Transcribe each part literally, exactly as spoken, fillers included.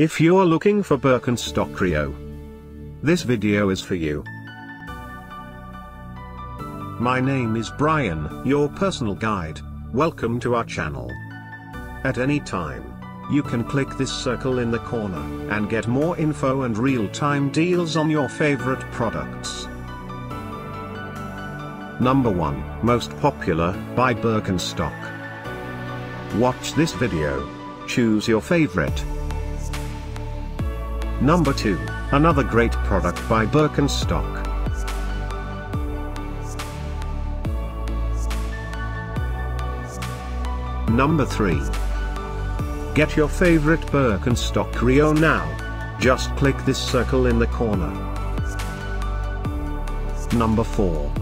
If you're looking for Birkenstock Cryo, this video is for you. My name is Brian, your personal guide. Welcome to our channel. At any time, you can click this circle in the corner and get more info and real-time deals on your favorite products. Number one. Most popular, by Birkenstock. Watch this video. Choose your favorite. Number two. Another great product by Birkenstock. Number three. Get your favorite Birkenstock Cryo now. Just click this circle in the corner. Number four.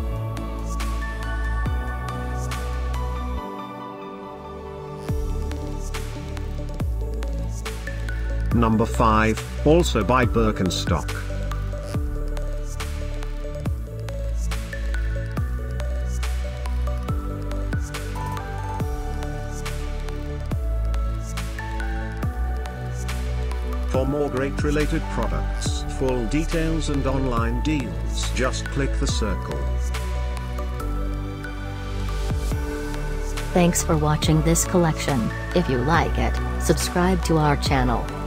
Number five, also by Birkenstock. For more great related products, full details and online deals, just click the circle. Thanks for watching this collection. If you like it, subscribe to our channel.